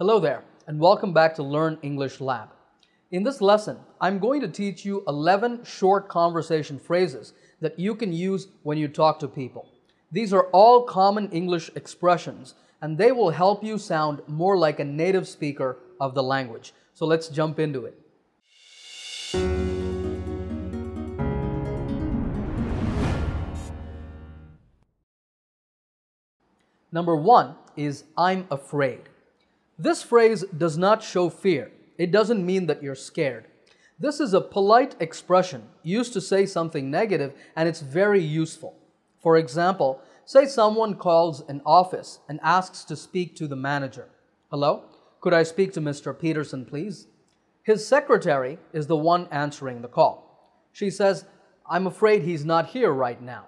Hello there and welcome back to Learn English Lab. In this lesson, I'm going to teach you 11 short conversation phrases that you can use when you talk to people. These are all common English expressions and they will help you sound more like a native speaker of the language. So let's jump into it. Number one is I'm afraid. This phrase does not show fear. It doesn't mean that you're scared. This is a polite expression used to say something negative and it's very useful. For example, say someone calls an office and asks to speak to the manager. Hello, could I speak to Mr. Peterson, please? His secretary is the one answering the call. She says, I'm afraid he's not here right now.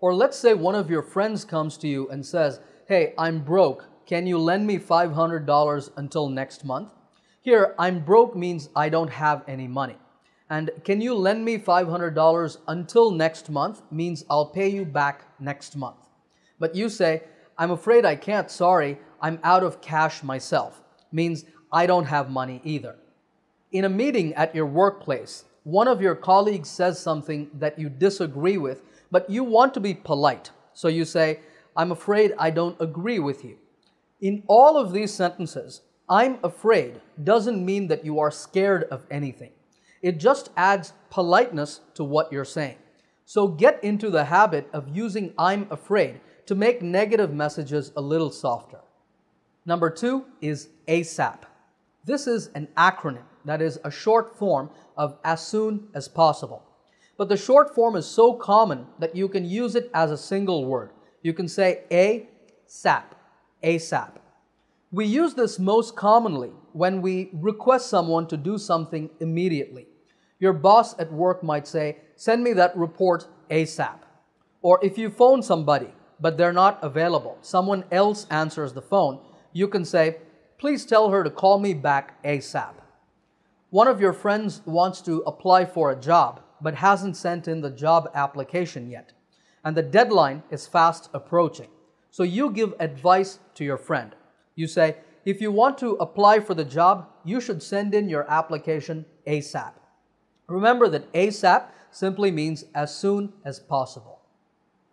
Or let's say one of your friends comes to you and says, hey, I'm broke. Can you lend me $500 until next month? Here, I'm broke means I don't have any money. And can you lend me $500 until next month means I'll pay you back next month. But you say, I'm afraid I can't, sorry, I'm out of cash myself, means I don't have money either. In a meeting at your workplace, one of your colleagues says something that you disagree with, but you want to be polite. So you say, I'm afraid I don't agree with you. In all of these sentences, I'm afraid doesn't mean that you are scared of anything. It just adds politeness to what you're saying. So get into the habit of using I'm afraid to make negative messages a little softer. Number two is ASAP. This is an acronym, that is a short form of as soon as possible. But the short form is so common that you can use it as a single word. You can say ASAP. ASAP. We use this most commonly when we request someone to do something immediately. Your boss at work might say, send me that report ASAP. Or if you phone somebody, but they're not available, someone else answers the phone, you can say, please tell her to call me back ASAP. One of your friends wants to apply for a job, but hasn't sent in the job application yet. And the deadline is fast approaching. So you give advice to your friend. You say, if you want to apply for the job, you should send in your application ASAP. Remember that ASAP simply means as soon as possible.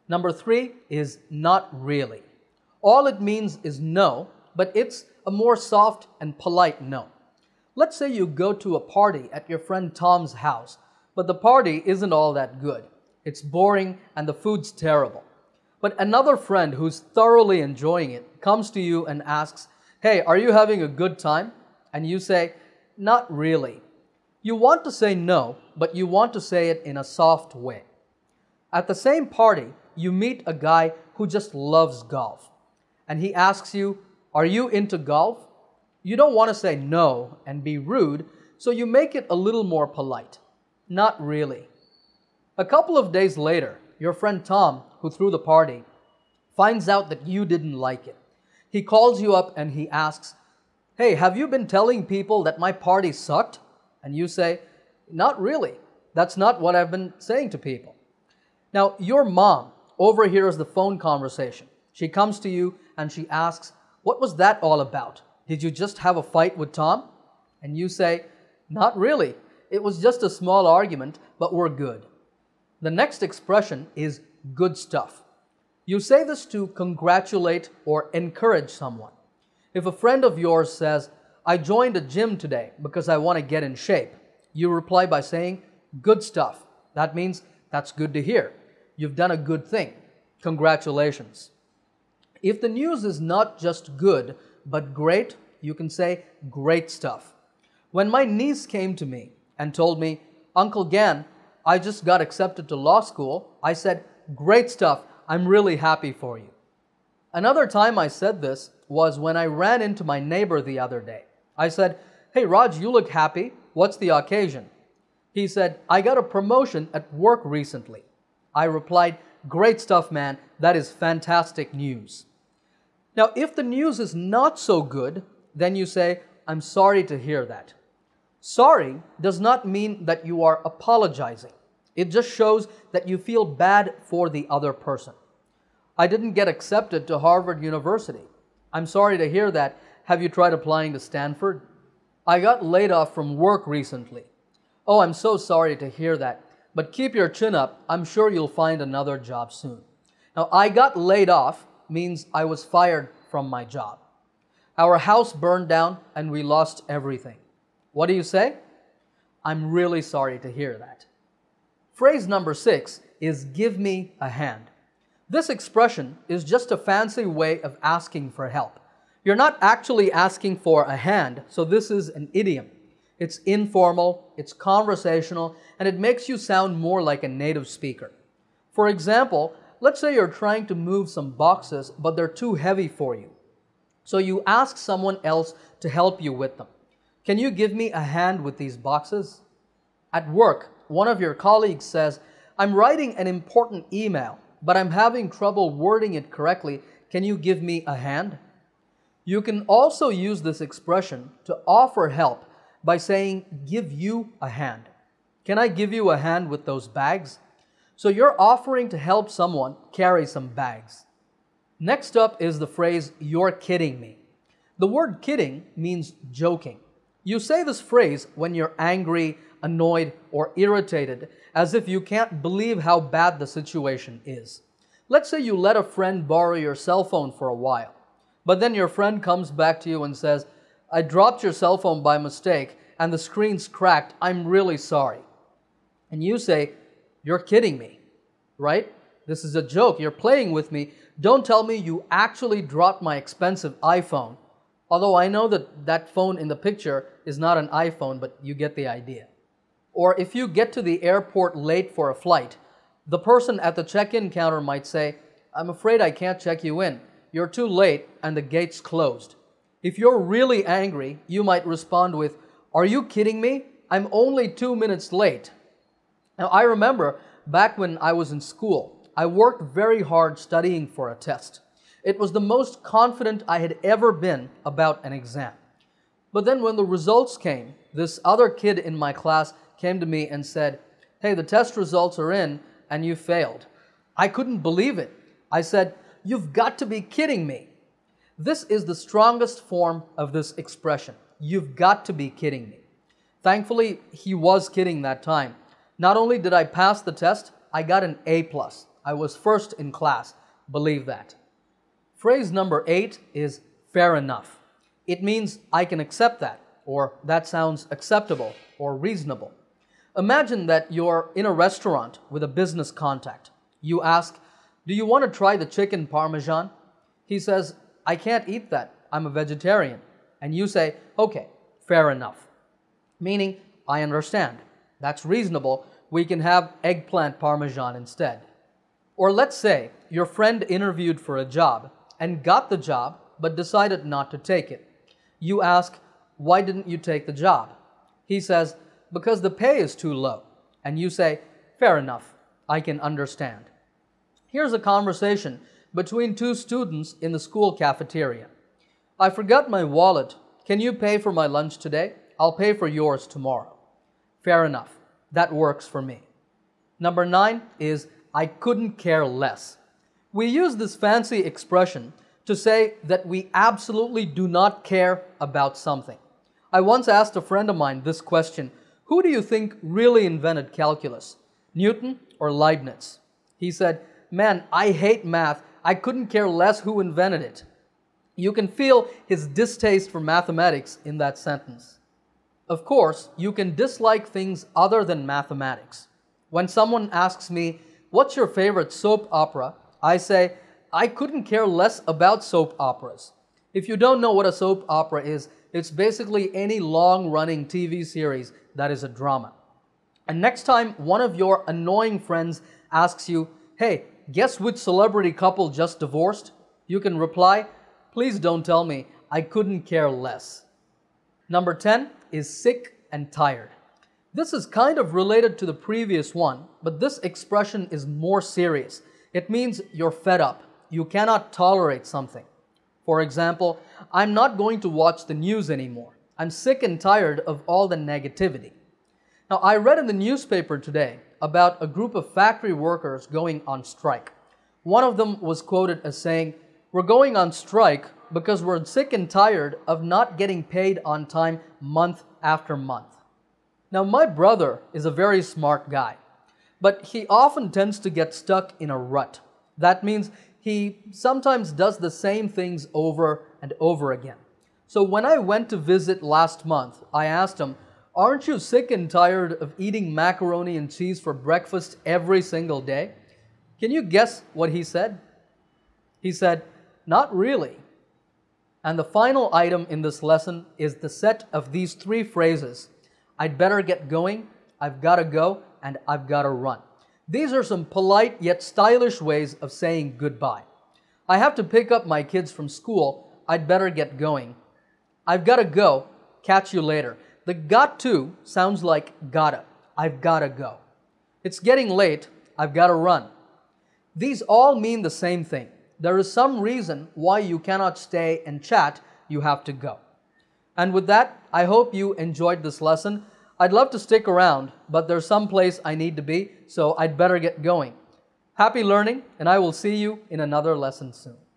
Number three is not really. All it means is no, but it's a more soft and polite no. Let's say you go to a party at your friend Tom's house, but the party isn't all that good. It's boring and the food's terrible. But another friend who's thoroughly enjoying it comes to you and asks, hey, are you having a good time? And you say, not really. You want to say no, but you want to say it in a soft way. At the same party, you meet a guy who just loves golf. And he asks you, are you into golf? You don't want to say no and be rude, so you make it a little more polite. Not really. A couple of days later, your friend Tom, who threw the party, finds out that you didn't like it. He calls you up and he asks, hey, have you been telling people that my party sucked? And you say, not really. That's not what I've been saying to people. Now, your mom overhears the phone conversation. She comes to you and she asks, what was that all about? Did you just have a fight with Tom? And you say, not really. It was just a small argument, but we're good. The next expression is good stuff. You say this to congratulate or encourage someone. If a friend of yours says, I joined a gym today because I want to get in shape, you reply by saying, good stuff. That means that's good to hear. You've done a good thing. Congratulations. If the news is not just good, but great, you can say great stuff. When my niece came to me and told me, Uncle Gan, I just got accepted to law school, I said, great stuff, I'm really happy for you. Another time I said this was when I ran into my neighbor the other day. I said, hey Raj, you look happy, what's the occasion? He said, I got a promotion at work recently. I replied, great stuff man, that is fantastic news. Now if the news is not so good, then you say, I'm sorry to hear that. Sorry does not mean that you are apologizing. It just shows that you feel bad for the other person. I didn't get accepted to Harvard University. I'm sorry to hear that. Have you tried applying to Stanford? I got laid off from work recently. Oh, I'm so sorry to hear that, but keep your chin up. I'm sure you'll find another job soon. Now, I got laid off means I was fired from my job. Our house burned down and we lost everything. What do you say? I'm really sorry to hear that. Phrase number 6 is give me a hand. This expression is just a fancy way of asking for help. You're not actually asking for a hand, so this is an idiom. It's informal, it's conversational, and it makes you sound more like a native speaker. For example, let's say you're trying to move some boxes, but they're too heavy for you. So you ask someone else to help you with them. Can you give me a hand with these boxes? At work, one of your colleagues says, I'm writing an important email, but I'm having trouble wording it correctly. Can you give me a hand? You can also use this expression to offer help by saying, give you a hand. Can I give you a hand with those bags? So you're offering to help someone carry some bags. Next up is the phrase, you're kidding me. The word kidding means joking. You say this phrase when you're angry, annoyed, or irritated, as if you can't believe how bad the situation is. Let's say you let a friend borrow your cell phone for a while, but then your friend comes back to you and says, I dropped your cell phone by mistake and the screen's cracked. I'm really sorry. And you say, you're kidding me, right? This is a joke. You're playing with me. Don't tell me you actually dropped my expensive iPhone. Although I know that that phone in the picture is not an iPhone, but you get the idea. Or if you get to the airport late for a flight, the person at the check-in counter might say, I'm afraid I can't check you in. You're too late and the gate's closed. If you're really angry, you might respond with, are you kidding me? I'm only 2 minutes late. Now, I remember back when I was in school, I worked very hard studying for a test. It was the most confident I had ever been about an exam. But then when the results came, this other kid in my class came to me and said, hey, the test results are in and you failed. I couldn't believe it. I said, you've got to be kidding me. This is the strongest form of this expression. You've got to be kidding me. Thankfully, he was kidding that time. Not only did I pass the test, I got an A+. I was first in class. Believe that. Phrase number 8 is fair enough. It means I can accept that, or that sounds acceptable or reasonable. Imagine that you're in a restaurant with a business contact. You ask, do you want to try the chicken parmesan? He says, I can't eat that. I'm a vegetarian. And you say, okay, fair enough. Meaning, I understand. That's reasonable. We can have eggplant parmesan instead. Or let's say your friend interviewed for a job and got the job but decided not to take it. You ask, why didn't you take the job? He says, because the pay is too low. And you say, fair enough, I can understand. Here's a conversation between two students in the school cafeteria. I forgot my wallet. Can you pay for my lunch today? I'll pay for yours tomorrow. Fair enough. That works for me. Number 9 is, I couldn't care less. We use this fancy expression to say that we absolutely do not care about something. I once asked a friend of mine this question, who do you think really invented calculus, Newton or Leibniz? He said, man, I hate math. I couldn't care less who invented it. You can feel his distaste for mathematics in that sentence. Of course, you can dislike things other than mathematics. When someone asks me, what's your favorite soap opera? I say, I couldn't care less about soap operas. If you don't know what a soap opera is, it's basically any long-running TV series that is a drama. And next time one of your annoying friends asks you, hey, guess which celebrity couple just divorced? You can reply, please don't tell me, I couldn't care less. Number 10 is sick and tired. This is kind of related to the previous one, but this expression is more serious. It means you're fed up. You cannot tolerate something. For example, I'm not going to watch the news anymore. I'm sick and tired of all the negativity. Now, I read in the newspaper today about a group of factory workers going on strike. One of them was quoted as saying, we're going on strike because we're sick and tired of not getting paid on time month after month. Now, my brother is a very smart guy, but he often tends to get stuck in a rut. That means he sometimes does the same things over and over again. So when I went to visit last month, I asked him, "Aren't you sick and tired of eating macaroni and cheese for breakfast every single day?" Can you guess what he said? He said, "Not really." And the final item in this lesson is the set of these three phrases: I'd better get going, I've got to go, and I've got to run. These are some polite yet stylish ways of saying goodbye. I have to pick up my kids from school, I'd better get going. I've got to go, catch you later. The got to sounds like gotta. I've got to go. It's getting late, I've got to run. These all mean the same thing. There is some reason why you cannot stay and chat, you have to go. And with that, I hope you enjoyed this lesson. I'd love to stick around, but there's some place I need to be, so I'd better get going. Happy learning, and I will see you in another lesson soon.